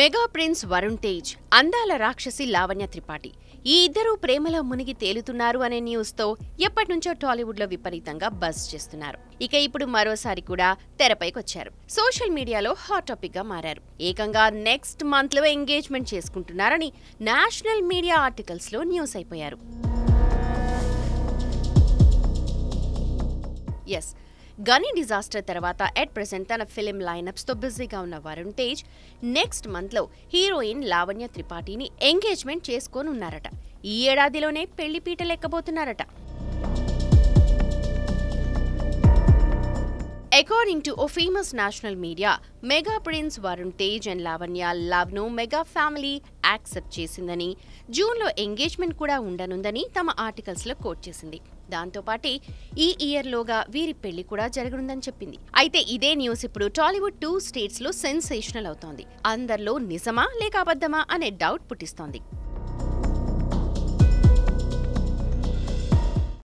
Mega prince Varun Tej, అందాల రాక్షసి లావణ్య త్రిపాఠి ఈ ఇద్దరూ ప్రేమలో మునిగి తేలుతున్నారు అనే న్యూస్ తో ఎప్పటినుంచో టాలీవుడ్ లో విపరీతంగా బజ్ చేస్తున్నారు. ఇక ఇప్పుడు మరోసారి కూడా తెరపైకొచ్చారు. సోషల్ మీడియాలో హాట్ టాపిక్ గా మారారు. ఏకంగా నెక్స్ట్ మంత్ లో ఎంగేజ్మెంట్ చేసుకుంటున్నారని నేషనల్ మీడియా ఆర్టికల్స్ లో న్యూస్ అయిపోయారు. గనీ డిజాస్టర్ తర్వాత ఎట్ ప్రెసెంట్ తన ఫిలిం లైనప్స్ తో బిజీగా ఉన్న వరుణ్ తేజ్ నెక్స్ట్ మంత్ లో హీరోయిన్ లావణ్య త్రిపాఠిని ఎంగేజ్మెంట్ చేసుకోనున్నారట. ఈ ఏడాదిలోనే పెళ్లి పీటలెక్కబోతున్నారట. అకార్డింగ్ టు ఓ famous national media, mega prince Varun Tej and Lavanya love ను మెగా ఫ్యామిలీ యాక్సెప్ట్ చేసిందని, జూన్లో ఎంగేజ్మెంట్ కూడా ఉండనుందని తమ ఆర్టికల్స్ లో కోట్ చేసింది. దాంతోపాటే ఈ ఇయర్లోగా వీరి పెళ్లి కూడా జరగనుందని చెప్పింది. అయితే ఇదే న్యూస్ ఇప్పుడు టాలీవుడ్ 2 స్టేట్స్ లో సెన్సేషనల్ అవుతోంది. అందరిలో నిజమా లేక అబద్ధమా అనే డౌట్ పుట్టిస్తోంది.